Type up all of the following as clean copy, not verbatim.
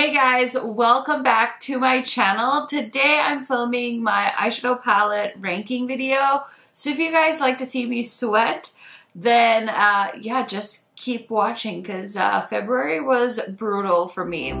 Hey guys, welcome back to my channel. Today I'm filming my eyeshadow palette ranking video. So if you guys like to see me sweat, then yeah, just keep watching because February was brutal for me.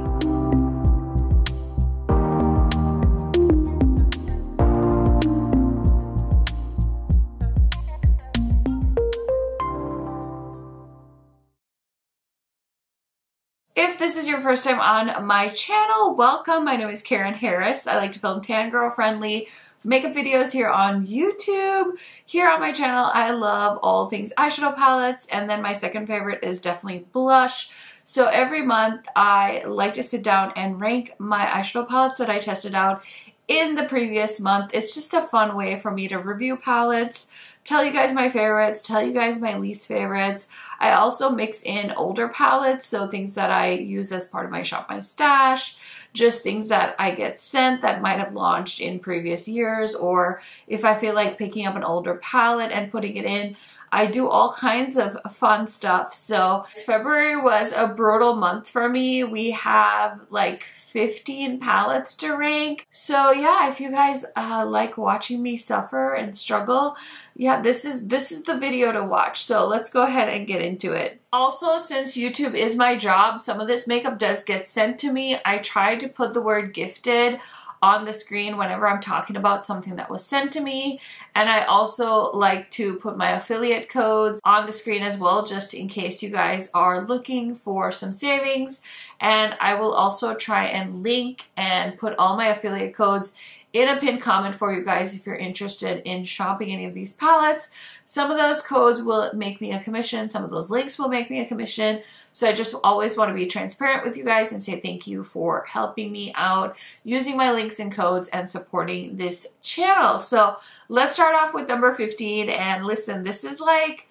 If this is your first time on my channel, welcome. My name is Karen Harris. I like to film tan girl friendly makeup videos here on YouTube. Here on my channel, I love all things eyeshadow palettes, and then my second favorite is definitely blush. So every month I like to sit down and rank my eyeshadow palettes that I tested out in the previous month. It's just a fun way for me to review palettes, tell you guys my favorites, tell you guys my least favorites. I also mix in older palettes, so things that I use as part of my Shop My Stash, just things that I get sent that might have launched in previous years, or if I feel like picking up an older palette and putting it in, I do all kinds of fun stuff. So February was a brutal month for me. We have like 15 palettes to rank. So yeah, if you guys like watching me suffer and struggle, yeah, this is the video to watch. So let's go ahead and get into it. Also, since YouTube is my job, some of this makeup does get sent to me. I try to put the word gifted on the screen whenever I'm talking about something that was sent to me, and I also like to put my affiliate codes on the screen as well, just in case you guys are looking for some savings. And I will also try and link and put all my affiliate codes in a pinned comment for you guys if you're interested in shopping any of these palettes. Some of those codes will make me a commission, some of those links will make me a commission, so I just always want to be transparent with you guys and say thank you for helping me out using my links and codes and supporting this channel. So let's start off with number 15, and listen, this is like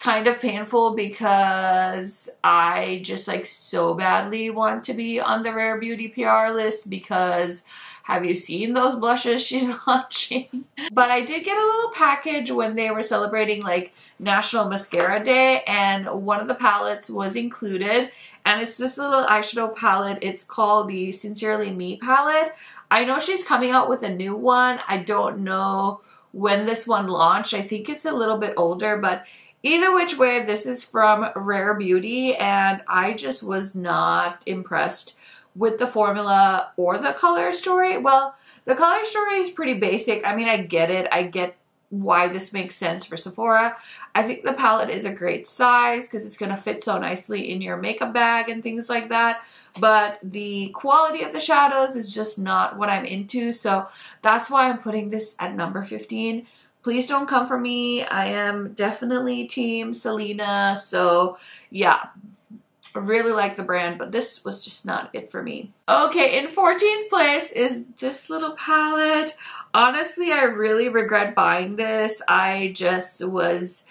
kind of painful because I just like so badly want to be on the Rare Beauty PR list because have you seen those blushes she's launching? But I did get a little package when they were celebrating like National Mascara Day, and one of the palettes was included, and it's this little eyeshadow palette. It's called the Sincerely Me palette. I know she's coming out with a new one. I don't know when this one launched. I think it's a little bit older, but either which way, this is from Rare Beauty, and I just was not impressed with the formula or the color story. Well, the color story is pretty basic. I mean, I get it. I get why this makes sense for Sephora. I think the palette is a great size because it's going to fit so nicely in your makeup bag and things like that. But the quality of the shadows is just not what I'm into. So that's why I'm putting this at number 15. Please don't come for me. I am definitely team Selena. So yeah, I really like the brand, but this was just not it for me. Okay, in 14th place is this little palette. Honestly, I really regret buying this. I just was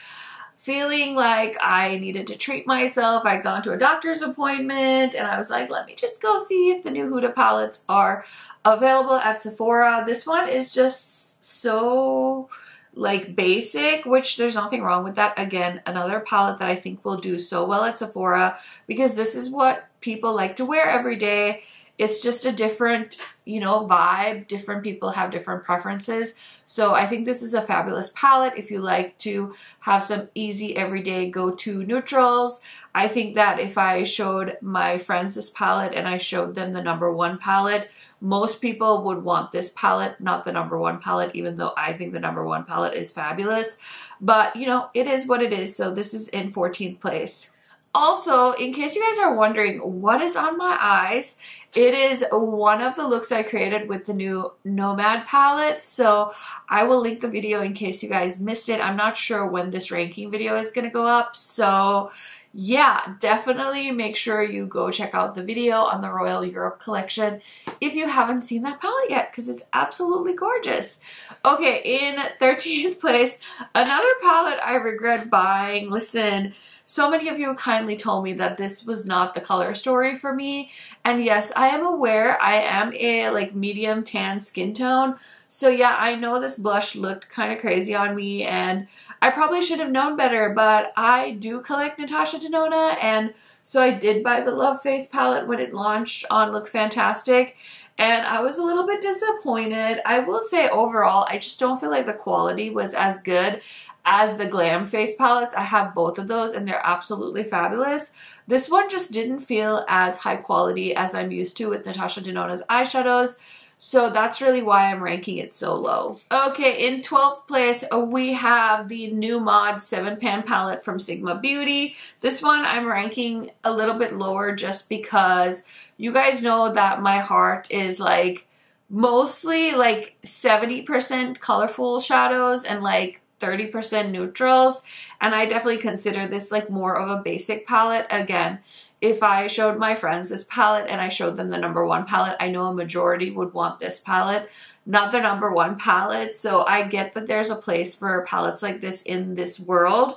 feeling like I needed to treat myself. I'd gone to a doctor's appointment and I was like, let me just go see if the new Huda palettes are available at Sephora. This one is just so like basic, which there's nothing wrong with that. Again, another palette that I think will do so well at Sephora because this is what people like to wear every day. It's just a different, you know, vibe. Different people have different preferences. So I think this is a fabulous palette if you like to have some easy everyday go-to neutrals. I think that if I showed my friends this palette and I showed them the number one palette, most people would want this palette, not the number one palette, even though I think the number one palette is fabulous. But, you know, it is what it is. So this is in 14th place. Also, in case you guys are wondering what is on my eyes, it is one of the looks I created with the new Nomad palette. So I will link the video in case you guys missed it. I'm not sure when this ranking video is going to go up. So yeah, definitely make sure you go check out the video on the Royal Europe collection if you haven't seen that palette yet, because it's absolutely gorgeous. Okay, in 13th place, another palette I regret buying. Listen, so many of you kindly told me that this was not the color story for me. And yes, I am aware I am a like medium tan skin tone. So yeah, I know this blush looked kind of crazy on me and I probably should have known better, but I do collect Natasha Denona, and So I did buy the Love Face palette when it launched on Look Fantastic, and I was a little bit disappointed. I will say overall, I just don't feel like the quality was as good as the Glam Face palettes. I have both of those and they're absolutely fabulous. This one just didn't feel as high quality as I'm used to with Natasha Denona's eyeshadows. So that's really why I'm ranking it so low. Okay, in 12th place, we have the Nomad 7-Pan palette from Sigma Beauty. This one I'm ranking a little bit lower just because you guys know that my heart is like mostly like 70% colorful shadows and like 30% neutrals, and I definitely consider this like more of a basic palette. Again, if I showed my friends this palette and I showed them the number one palette, I know a majority would want this palette, not the number one palette. So I get that there's a place for palettes like this in this world,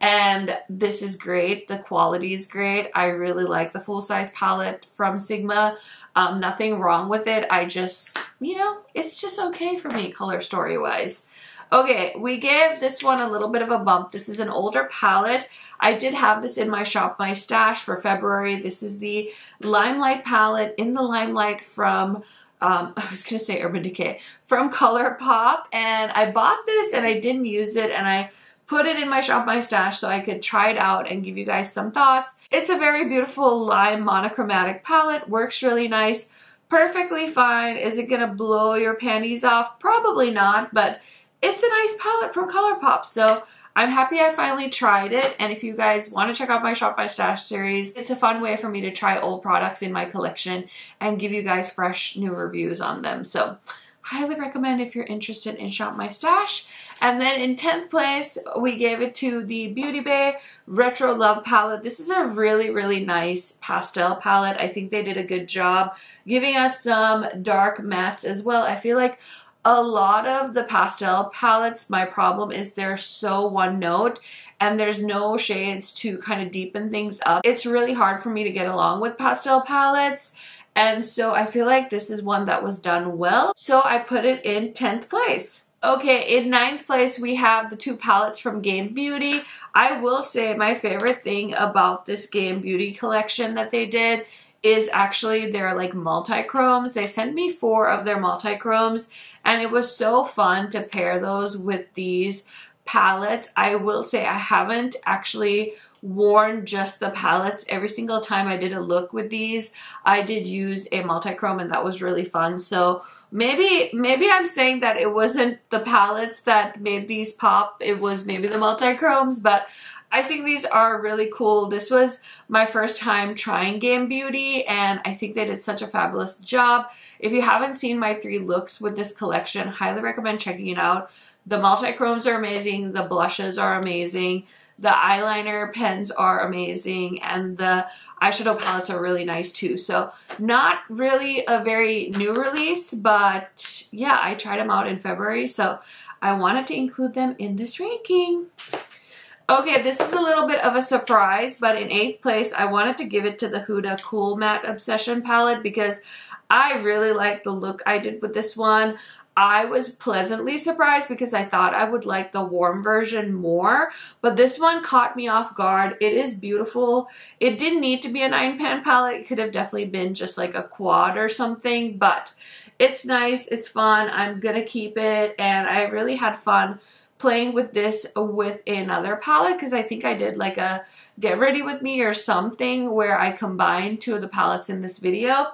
and this is great. The quality is great. I really like the full-size palette from Sigma. Nothing wrong with it. I just, you know, it's just okay for me color story-wise. Okay, we gave this one a little bit of a bump. This is an older palette. I did have this in my Shop My Stash for February. This is the Limelight palette, In the Limelight from, I was gonna say Urban Decay, from ColourPop. And I bought this and I didn't use it, and I put it in my Shop My Stash so I could try it out and give you guys some thoughts. It's a very beautiful lime monochromatic palette, works really nice, perfectly fine. Is it gonna blow your panties off? Probably not, but it's a nice palette from ColourPop, so I'm happy I finally tried it. And if you guys want to check out my Shop My Stash series, it's a fun way for me to try old products in my collection and give you guys fresh new reviews on them. So highly recommend if you're interested in Shop My Stash. And then in 10th place, we gave it to the Beauty Bay Retro Love palette. This is a really, really nice pastel palette. I think they did a good job giving us some dark mattes as well. I feel like a lot of the pastel palettes, my problem is they're so one note and there's no shades to kind of deepen things up. It's really hard for me to get along with pastel palettes, and so I feel like this is one that was done well. So I put it in 10th place. Okay, in 9th place, we have the two palettes from Game Beauty. I will say my favorite thing about this Game Beauty collection that they did is actually their like multi-chromes. They sent me 4 of their multi-chromes, and it was so fun to pair those with these palettes. I will say I haven't actually worn just the palettes. Every single time I did a look with these, I did use a multi-chrome, and that was really fun. So maybe I'm saying that it wasn't the palettes that made these pop, it was maybe the multi-chromes, but I think these are really cool. This was my first time trying Game Beauty, and I think they did such a fabulous job. If you haven't seen my 3 looks with this collection, highly recommend checking it out. The multi-chromes are amazing, the blushes are amazing, the eyeliner pens are amazing, and the eyeshadow palettes are really nice too. So not really a very new release, but yeah, I tried them out in February, so I wanted to include them in this ranking. Okay, this is a little bit of a surprise, but in 8th place, I wanted to give it to the Huda Cool Matte Obsession palette because I really like the look I did with this one. I was pleasantly surprised because I thought I would like the warm version more, but this one caught me off guard. It is beautiful. It didn't need to be a 9-pan palette. It could have definitely been just like a quad or something, but it's nice. It's fun. I'm gonna keep it, and I really had fun playing with this with another palette because I think I did like a Get Ready With Me or something where I combined 2 of the palettes in this video,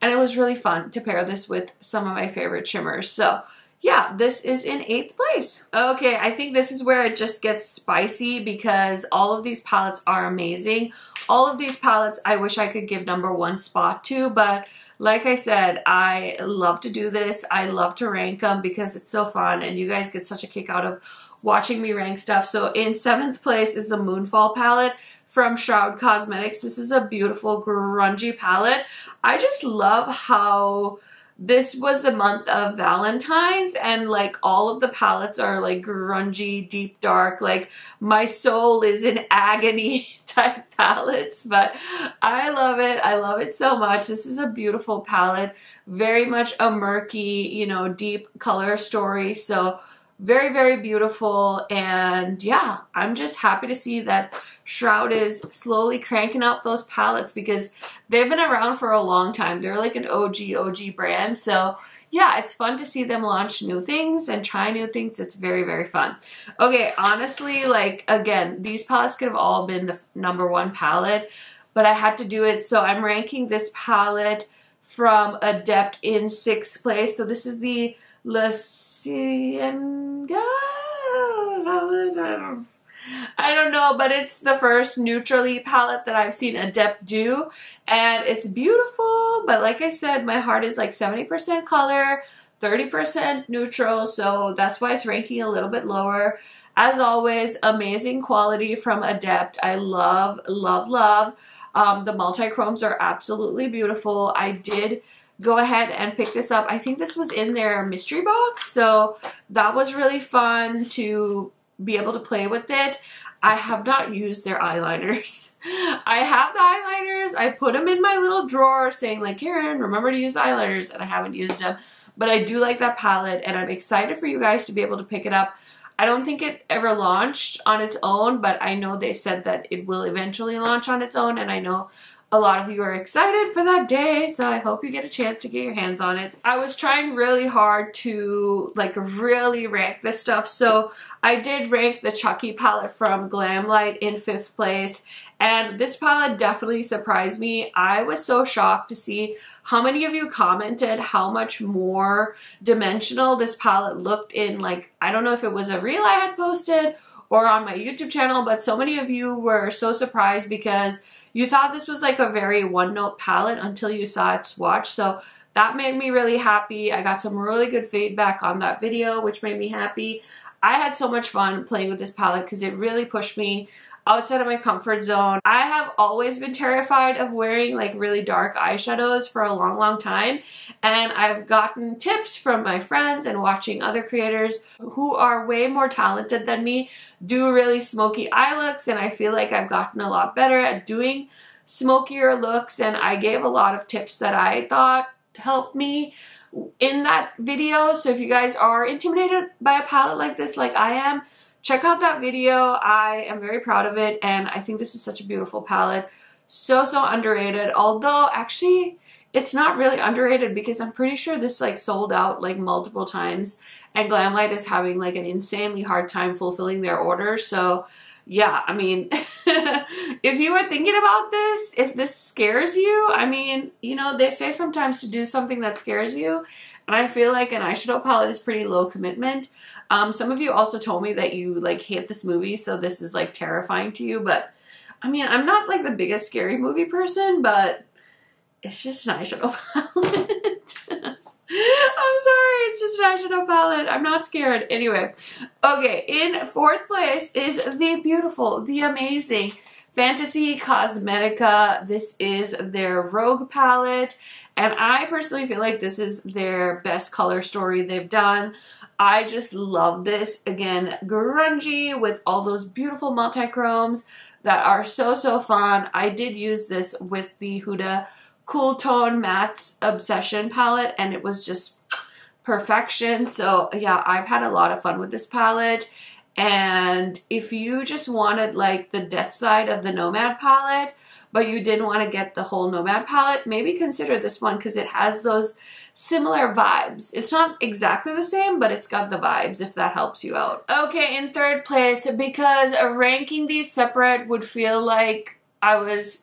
and it was really fun to pair this with some of my favorite shimmers. So yeah, this is in 8th place. Okay, I think this is where it just gets spicy because all of these palettes are amazing. All of these palettes I wish I could give number one spot to, but like I said, I love to do this. I love to rank them because it's so fun, and you guys get such a kick out of watching me rank stuff. So in 7th place is the Moonfall palette from Shroud Cosmetics. This is a beautiful grungy palette. I just love how this was the month of Valentine's, and like all of the palettes are like grungy, deep, dark, like my soul is in agony type palettes, but I love it. I love it so much. This is a beautiful palette, very much a murky, you know, deep color story. So Very, very beautiful, and yeah, I'm just happy to see that Shroud is slowly cranking up those palettes because they've been around for a long time. They're like an OG brand, so yeah, it's fun to see them launch new things and try new things. It's very, very fun. Okay, honestly, like, again, these palettes could have all been the number 1 palette, but I had to do it, so I'm ranking this palette from Adept in 6th place. So this is the La Cienega? I don't know, but it's the first neutrally palette that I've seen Adept do, and it's beautiful, but like I said, my heart is like 70% color, 30% neutral, so that's why it's ranking a little bit lower. As always, amazing quality from Adept. I love, love, love. The multi-chromes are absolutely beautiful. I did go ahead and pick this up. I think this was in their mystery box, so that was really fun to be able to play with it. I have not used their eyeliners. I have the eyeliners. I put them in my little drawer saying like, Karen, remember to use the eyeliners, and I haven't used them. But I do like that palette, and I'm excited for you guys to be able to pick it up. I don't think it ever launched on its own, but I know they said that it will eventually launch on its own, and I know a lot of you are excited for that day, so I hope you get a chance to get your hands on it. I was trying really hard to like really rank this stuff, so I did rank the Chucky palette from Glamlite in 5th place, and this palette definitely surprised me. I was so shocked to see how many of you commented how much more dimensional this palette looked in, like, I don't know if it was a reel I had posted or on my YouTube channel, but so many of you were so surprised because you thought this was like a very one-note palette until you saw it swatched, so that made me really happy. I got some really good feedback on that video, which made me happy. I had so much fun playing with this palette because it really pushed me outside of my comfort zone. I have always been terrified of wearing like really dark eyeshadows for a long, long time, and I've gotten tips from my friends and watching other creators who are way more talented than me do really smoky eye looks, and I feel like I've gotten a lot better at doing smokier looks, and I gave a lot of tips that I thought helped me in that video. So if you guys are intimidated by a palette like this like I am, check out that video. I am very proud of it, and I think this is such a beautiful palette. So underrated, although actually it's not really underrated because I'm pretty sure this like sold out like multiple times, and Glamlite is having like an insanely hard time fulfilling their order. So yeah, I mean, if you were thinking about this, if this scares you, I mean, you know, they say sometimes to do something that scares you, and I feel like an eyeshadow palette is pretty low commitment. Some of you also told me that you like hate this movie, so this is like terrifying to you, but I mean, I'm not like the biggest scary movie person, but it's just an eyeshadow palette. I'm sorry, it's just an eyeshadow palette. I'm not scared. Anyway, okay, in 4th place is the beautiful, the amazing Fantasy Cosmetica. This is their Rogue palette, and I personally feel like this is their best color story they've done. I just love this. Again, grungy with all those beautiful multi-chromes that are so fun. I did use this with the Huda Cool Tone Matte Obsession palette, and it was just perfection. So yeah, I've had a lot of fun with this palette, and if you just wanted like the death side of the Nomad palette but you didn't want to get the whole Nomad palette, maybe consider this one because it has those similar vibes. It's not exactly the same, but it's got the vibes, if that helps you out. Okay, in 3rd place, because ranking these separate would feel like I was,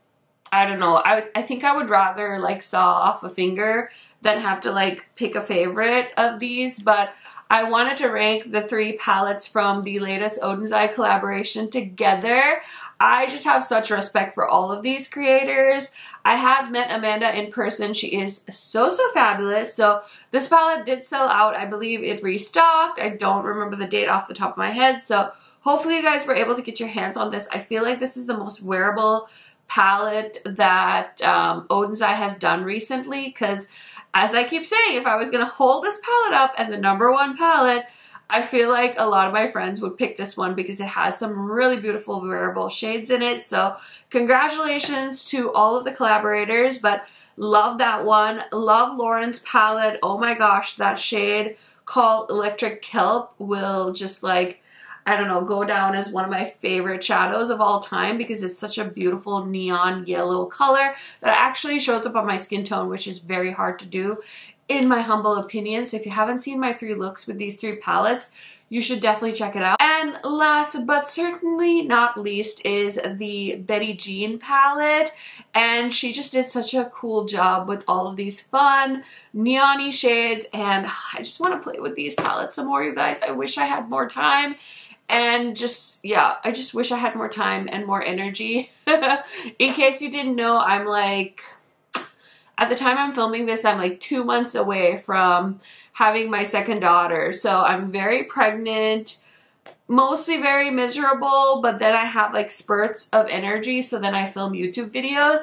I don't know, I think I would rather like saw off a finger than have to like pick a favorite of these, but I wanted to rank the 3 palettes from the latest Odens Eye collaboration together. I just have such respect for all of these creators. I have met Amanda in person. She is so fabulous. So this palette did sell out. I believe it restocked. I don't remember the date off the top of my head. So hopefully you guys were able to get your hands on this. I feel like this is the most wearable palette that Odens Eye has done recently, because as I keep saying, if I was going to hold this palette up and the number 1 palette, I feel like a lot of my friends would pick this one because it has some really beautiful wearable shades in it. So congratulations to all of the collaborators, but Love that one. Love Lauren's palette. Oh my gosh, that shade called Electric Kelp will just like, I don't know, go down as one of my favorite shadows of all time because it's such a beautiful neon yellow color that actually shows up on my skin tone, which is very hard to do in my humble opinion. So if you haven't seen my three looks with these three palettes, you should definitely check it out. And last but certainly not least is the Betty Jean palette. And she just did such a cool job with all of these fun neon-y shades. And I just want to play with these palettes some more, you guys. I wish I had more time. And just, yeah, I just wish I had more time and more energy. In case you didn't know, I'm like... At the time I'm filming this, I'm like 2 months away from having my second daughter. So I'm very pregnant, mostly very miserable, but then I have like spurts of energy. So then I film YouTube videos.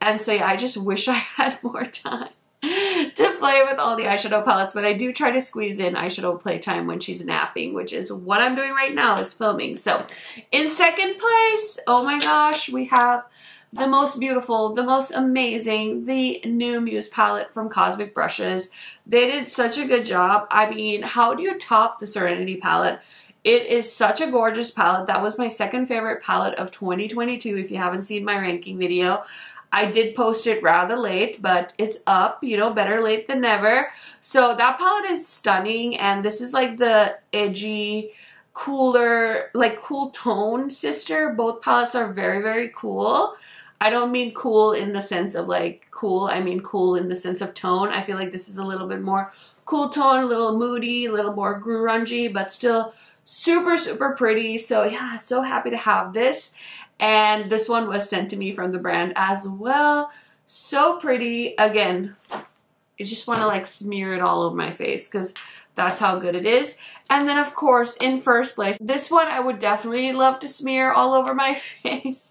And so yeah, I just wish I had more time to play with all the eyeshadow palettes. But I do try to squeeze in eyeshadow playtime when she's napping, which is what I'm doing right now is filming. So in second place, oh my gosh, we have... the most beautiful, the most amazing, the new Muse palette from Cosmic Brushes. They did such a good job. I mean, how do you top the Serenity palette? It is such a gorgeous palette. That was my second favorite palette of 2022. If you haven't seen my ranking video, I did post it rather late, but it's up, you know, better late than never. So that palette is stunning, and this is like the edgy, cooler, like cool tone sister. Both palettes are very, very cool. I don't mean cool in the sense of like cool, I mean cool in the sense of tone. I feel like this is a little bit more cool tone, a little moody, a little more grungy, but still super, super pretty. So yeah, so happy to have this. And this one was sent to me from the brand as well. So pretty. Again, I just want to like smear it all over my face because that's how good it is. And then of course, in first place, this one I would definitely love to smear all over my face.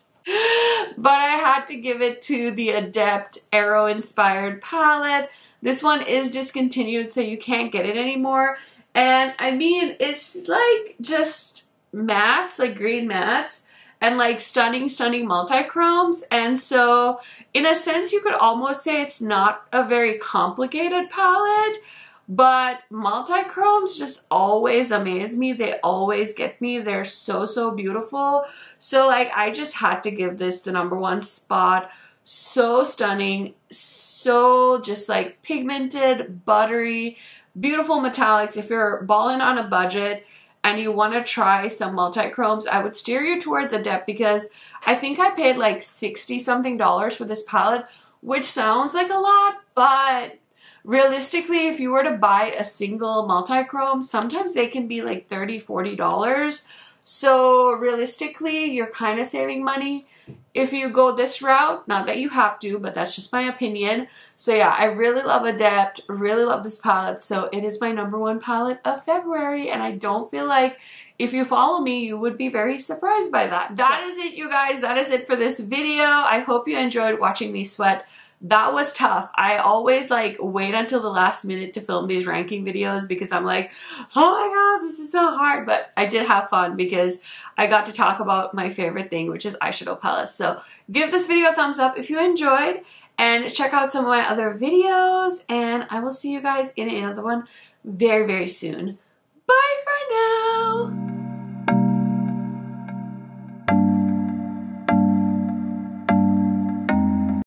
But I had to give it to the Adept Arrow inspired palette. This one is discontinued, so you can't get it anymore. And I mean, it's like just mattes, like green mattes, and like stunning, stunning multi-chromes. And so in a sense, you could almost say it's not a very complicated palette, but multi-chromes just always amaze me. They always get me. They're so, so beautiful. So like, I just had to give this the #1 spot. So stunning, so just like pigmented, buttery, beautiful metallics. If you're balling on a budget and you want to try some multi-chromes, I would steer you towards Adept because I think I paid like $60-something for this palette, which sounds like a lot, but realistically, if you were to buy a single multi-chrome, sometimes they can be like $30, $40. So realistically, you're kind of saving money if you go this route. Not that you have to, but that's just my opinion. So yeah, I really love Adept, really love this palette. So it is my #1 palette of February, and I don't feel like if you follow me, you would be very surprised by that. That is it, you guys. That is it for this video. I hope you enjoyed watching me sweat. That was tough. I always like wait until the last minute to film these ranking videos because I'm like, oh my god, this is so hard. But I did have fun because I got to talk about my favorite thing, which is eyeshadow palettes. So give this video a thumbs up if you enjoyed, and check out some of my other videos, and I will see you guys in another one very, very soon.